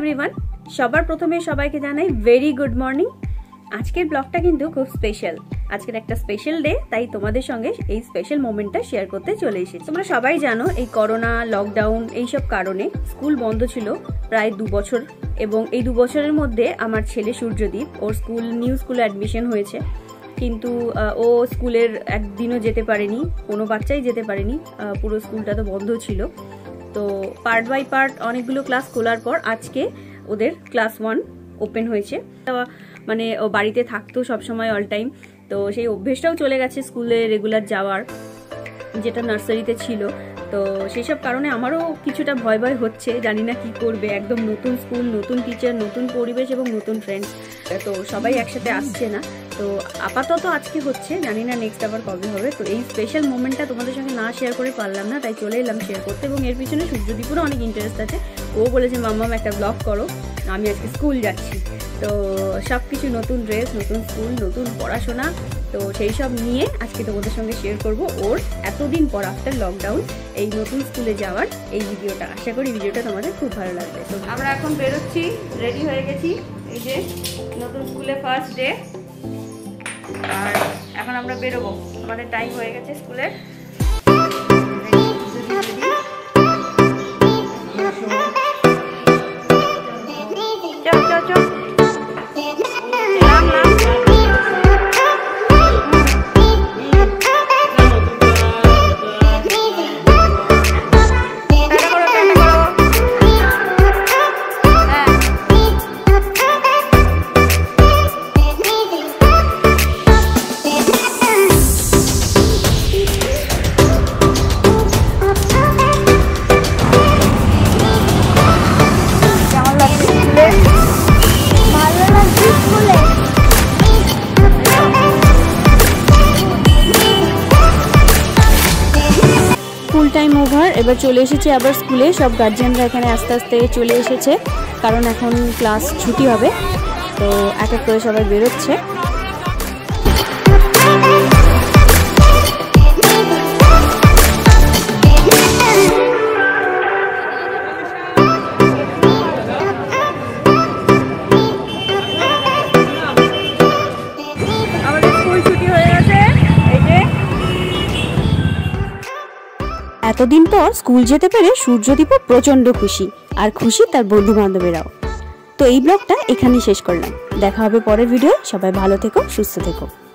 Everyone সবার প্রথমে সবাইকে জানাই ভেরি গুড মর্নিং। আজকের ব্লগটা কিন্তু খুব স্পেশাল, আজকের একটা স্পেশাল ডে, তাই তোমাদের সঙ্গে এই স্পেশাল মোমেন্টটা শেয়ার করতে চলে এসেছি। তোমরা সবাই জানো এই করোনা লকডাউন এইসব কারণে স্কুল বন্ধ ছিল প্রায় 2 বছর, এবং এই 2 বছরের মধ্যে আমার ছেলে সূর্যদীপ ওর স্কুল নিউ স্কুলে অ্যাডমিশন হয়েছে, কিন্তু ও স্কুলের একদিনও যেতে পারেনি, কোনো বাচ্চাই যেতে পারেনি, পুরো স্কুলটা তো বন্ধ ছিল। তো পার্ট বাই পার্ট অনেকগুলো ক্লাস খোলার পর আজকে ওদের ক্লাস 1 ওপেন হয়েছে। মানে ও বাড়িতে থাকতো সবসময় অল টাইম, তো সেই অভ্যেসটাও চলে গেছে স্কুলে রেগুলার যাওয়ার, যেটা নার্সারিতে ছিল। তো সেসব কারণে আমারও কিছুটা ভয় ভয় হচ্ছে, জানি না কি করবে। একদম নতুন স্কুল, নতুন টিচার, নতুন পরিবেশ এবং নতুন ফ্রেন্ড, তো সবাই একসাথে আসছে না। তো আপাতত আজকে হচ্ছে, জানি না নেক্সট আবার কবে হবে। তো এই স্পেশাল মোমেন্টটা তোমাদের সঙ্গে না শেয়ার করে পারলাম না, তাই চলে এলাম শেয়ার করতে। এবং এর পিছনে সূর্যদীপুরও অনেক ইন্টারেস্ট আছে, ও বলেছে মাম্মাম একটা ব্লগ করো, আমি আজকে স্কুল যাচ্ছি। তো সব কিছু নতুন ড্রেস, নতুন স্কুল, নতুন পড়াশোনা, তো সেই সব নিয়ে আজকে তোমাদের সঙ্গে শেয়ার করব ওর এতদিন পর আফটার লকডাউন এই নতুন স্কুলে যাওয়ার এই ভিডিওটা। আশা করি ভিডিওটা তোমাদের খুব ভালো লাগবে। তো আমরা এখন বেরোচ্ছি, রেডি হয়ে গেছি, এই যে নতুন স্কুলে ফার্স্ট ডে, আর এখন আমরা বেরোবো, আমাদের টাইম হয়ে গেছে স্কুলের। টাইম ওভার, এবার চলে এসেছে আবার স্কুলে। সব গার্জিয়ানরা এখানে আস্তে আস্তে চলে এসেছে, কারণ এখন ক্লাস ছুটি হবে। তো এক এক করে সবাই বেরোচ্ছে। এতদিন পর স্কুল যেতে পেরে সূর্যদীপও প্রচণ্ড খুশি, আর খুশি তার বন্ধু বান্ধবেরাও। তো এই ব্লগটা এখানেই শেষ করলাম, দেখা হবে পরের ভিডিও। সবাই ভালো থেকো, সুস্থ থেকো।